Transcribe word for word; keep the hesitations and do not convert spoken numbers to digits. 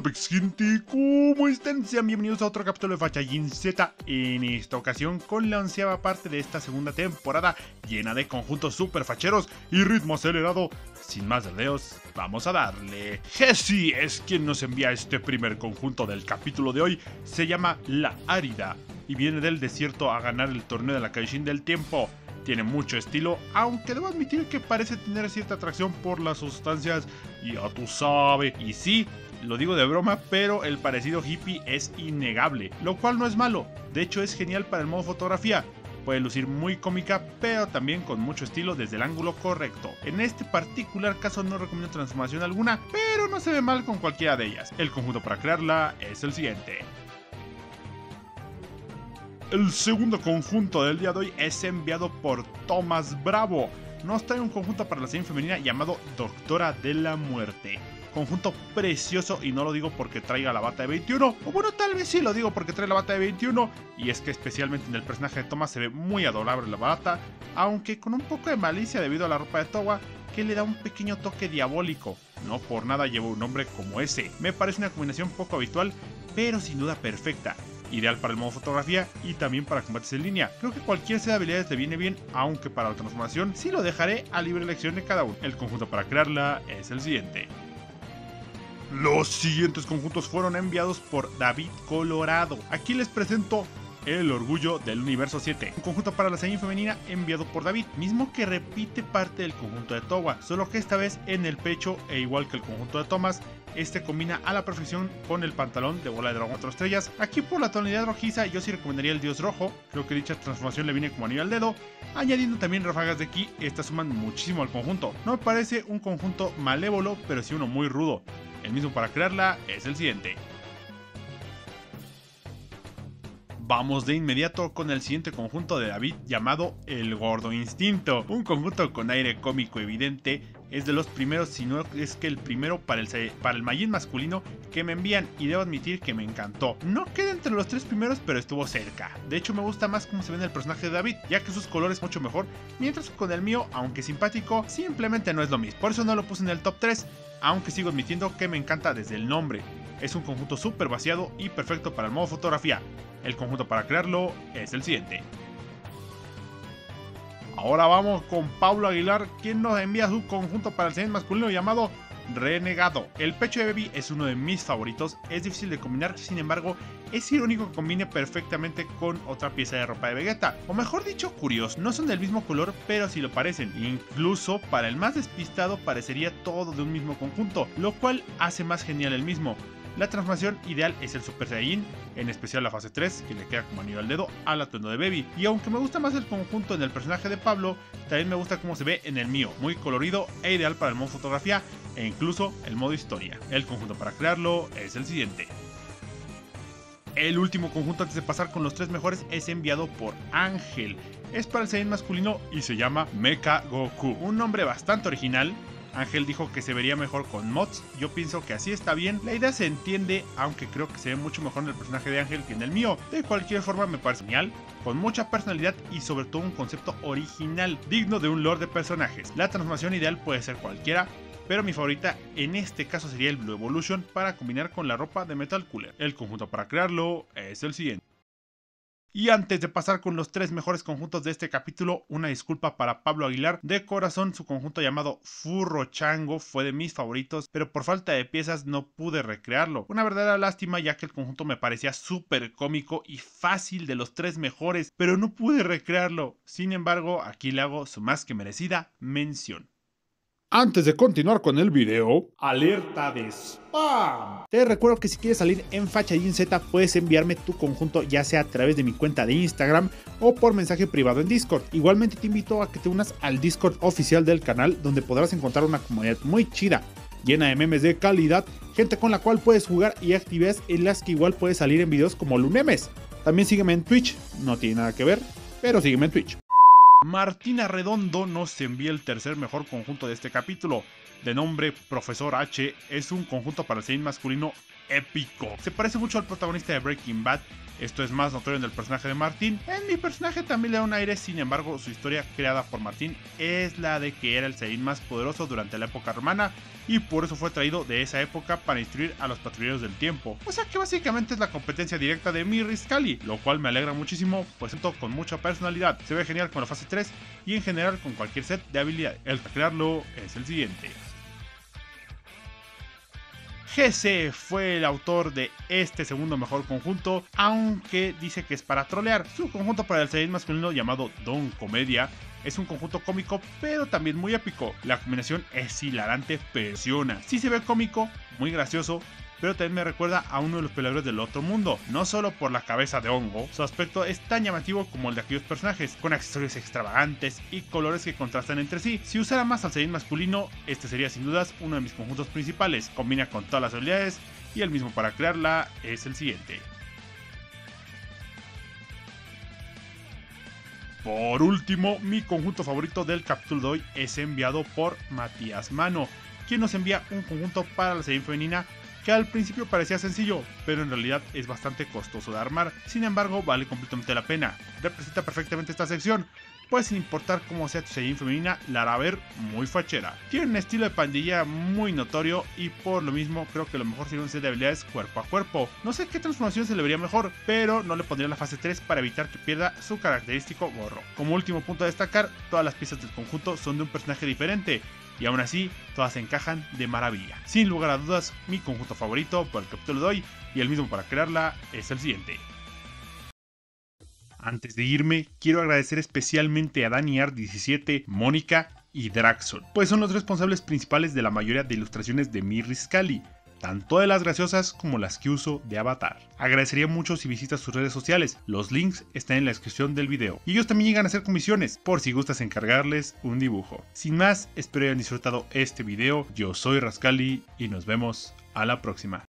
Hola gente, ¿cómo están? Sean bienvenidos a otro capítulo de Fachajin Z. En esta ocasión con la onceava parte de esta segunda temporada, llena de conjuntos super facheros y ritmo acelerado. Sin más rodeos, vamos a darle. Jesse es quien nos envía este primer conjunto del capítulo de hoy. Se llama La Árida y viene del desierto a ganar el torneo de la Kaishin del tiempo. Tiene mucho estilo, aunque debo admitir que parece tener cierta atracción por las sustancias, ya tú sabes. Y sí, lo digo de broma, pero el parecido hippie es innegable, lo cual no es malo. De hecho, es genial para el modo fotografía. Puede lucir muy cómica, pero también con mucho estilo desde el ángulo correcto. En este particular caso no recomiendo transformación alguna, pero no se ve mal con cualquiera de ellas. El conjunto para crearla es el siguiente. El segundo conjunto del día de hoy es enviado por Tomás Bravo. Nos trae un conjunto para la serie femenina llamado Doctora de la Muerte. Conjunto precioso, y no lo digo porque traiga la bata de veintiuno, o bueno, tal vez sí lo digo porque trae la bata de veintiuno, y es que especialmente en el personaje de Thomas se ve muy adorable la bata, aunque con un poco de malicia debido a la ropa de Towa, que le da un pequeño toque diabólico. No por nada lleva un nombre como ese. Me parece una combinación poco habitual, pero sin duda perfecta. Ideal para el modo fotografía y también para combates en línea. Creo que cualquier set de habilidades le viene bien, aunque para la transformación sí lo dejaré a libre elección de cada uno. El conjunto para crearla es el siguiente. Los siguientes conjuntos fueron enviados por David Colorado. Aquí les presento El Orgullo del Universo siete, un conjunto para la serie femenina enviado por David, mismo que repite parte del conjunto de Towa, solo que esta vez en el pecho, e igual que el conjunto de Thomas, este combina a la perfección con el pantalón de bola de dragón cuatro estrellas. Aquí por la tonalidad rojiza yo sí recomendaría el dios rojo, creo que dicha transformación le viene como anillo al dedo, añadiendo también ráfagas de ki, estas suman muchísimo al conjunto. No me parece un conjunto malévolo, pero sí uno muy rudo. El mismo para crearla es el siguiente. Vamos de inmediato con el siguiente conjunto de David llamado El Gordo Instinto. Un conjunto con aire cómico evidente, es de los primeros, si no es que el primero para el, para el Majin masculino que me envían, y debo admitir que me encantó. No queda entre los tres primeros, pero estuvo cerca. De hecho me gusta más cómo se ve en el personaje de David, ya que sus colores mucho mejor, mientras que con el mío, aunque simpático, simplemente no es lo mismo. Por eso no lo puse en el top tres, aunque sigo admitiendo que me encanta desde el nombre. Es un conjunto súper vaciado y perfecto para el modo fotografía. El conjunto para crearlo es el siguiente. Ahora vamos con Pablo Aguilar, quien nos envía su conjunto para el Sein masculino llamado Renegado. El pecho de Baby es uno de mis favoritos, es difícil de combinar, sin embargo es irónico que combine perfectamente con otra pieza de ropa de Vegeta, o mejor dicho curioso, no son del mismo color pero sí lo parecen, incluso para el más despistado parecería todo de un mismo conjunto, lo cual hace más genial el mismo. La transformación ideal es el Super Saiyan, en especial la fase tres, que le queda como anillo al dedo al atuendo de Baby. Y aunque me gusta más el conjunto en el personaje de Pablo, también me gusta cómo se ve en el mío, muy colorido e ideal para el modo fotografía e incluso el modo historia. El conjunto para crearlo es el siguiente. El último conjunto antes de pasar con los tres mejores es enviado por Ángel. Es para el Saiyan masculino y se llama Mecha Goku, un nombre bastante original. Ángel dijo que se vería mejor con mods, yo pienso que así está bien, la idea se entiende, aunque creo que se ve mucho mejor en el personaje de Ángel que en el mío. De cualquier forma me parece genial, con mucha personalidad y sobre todo un concepto original, digno de un lore de personajes. La transformación ideal puede ser cualquiera, pero mi favorita en este caso sería el Blue Evolution para combinar con la ropa de Metal Cooler. El conjunto para crearlo es el siguiente. Y antes de pasar con los tres mejores conjuntos de este capítulo, una disculpa para Pablo Aguilar. De corazón, su conjunto llamado Furro Chango fue de mis favoritos, pero por falta de piezas no pude recrearlo. Una verdadera lástima, ya que el conjunto me parecía súper cómico y fácil de los tres mejores, pero no pude recrearlo. Sin embargo, aquí le hago su más que merecida mención. Antes de continuar con el video, ¡alerta de spam! Te recuerdo que si quieres salir en Fachajin Z puedes enviarme tu conjunto ya sea a través de mi cuenta de Instagram o por mensaje privado en Discord. Igualmente te invito a que te unas al Discord oficial del canal, donde podrás encontrar una comunidad muy chida, llena de memes de calidad, gente con la cual puedes jugar y actividades en las que igual puedes salir en videos como Lunemes. También sígueme en Twitch, no tiene nada que ver, pero sígueme en Twitch. Martina Redondo nos envía el tercer mejor conjunto de este capítulo, de nombre Profesor H. Es un conjunto para el Sein masculino épico. Se parece mucho al protagonista de Breaking Bad. Esto es más notorio en el personaje de Martín. En mi personaje también le da un aire, sin embargo, su historia creada por Martín es la de que era el Sein más poderoso durante la época romana y por eso fue traído de esa época para instruir a los patrulleros del tiempo. O sea que básicamente es la competencia directa de mi Riscali, lo cual me alegra muchísimo, pues siento con mucha personalidad. Se ve genial con la fase tres y en general con cualquier set de habilidad. El crearlo es el siguiente. G C fue el autor de este segundo mejor conjunto, aunque dice que es para trolear. Su conjunto para el Sein masculino llamado Don Comedia es un conjunto cómico, pero también muy épico. La combinación es hilarante, presiona. Sí se ve cómico, muy gracioso, pero también me recuerda a uno de los peleadores del otro mundo, no solo por la cabeza de hongo. Su aspecto es tan llamativo como el de aquellos personajes, con accesorios extravagantes y colores que contrastan entre sí. Si usara más al Sein masculino, este sería sin dudas uno de mis conjuntos principales. Combina con todas las habilidades y el mismo para crearla es el siguiente. Por último, mi conjunto favorito del capítulo de hoy es enviado por Matías Mano, quien nos envía un conjunto para la Sein femenina que al principio parecía sencillo, pero en realidad es bastante costoso de armar. Sin embargo, vale completamente la pena. Representa perfectamente esta sección, pues sin importar cómo sea tu Saiyajin femenina, la hará ver muy fachera. Tiene un estilo de pandilla muy notorio y por lo mismo creo que lo mejor sería un set de habilidades cuerpo a cuerpo. No sé qué transformación se le vería mejor, pero no le pondría la fase tres para evitar que pierda su característico gorro. Como último punto a destacar, todas las piezas del conjunto son de un personaje diferente, y aún así, todas se encajan de maravilla. Sin lugar a dudas, mi conjunto favorito por el capítulo de hoy y el mismo para crearla es el siguiente. Antes de irme, quiero agradecer especialmente a Danny Art diecisiete, Mónica y Draxon, pues son los responsables principales de la mayoría de ilustraciones de mi Riscali, tanto de las graciosas como las que uso de avatar. Agradecería mucho si visitas sus redes sociales, los links están en la descripción del video. Y ellos también llegan a hacer comisiones, por si gustas encargarles un dibujo. Sin más, espero hayan disfrutado este video, yo soy Riscali y nos vemos a la próxima.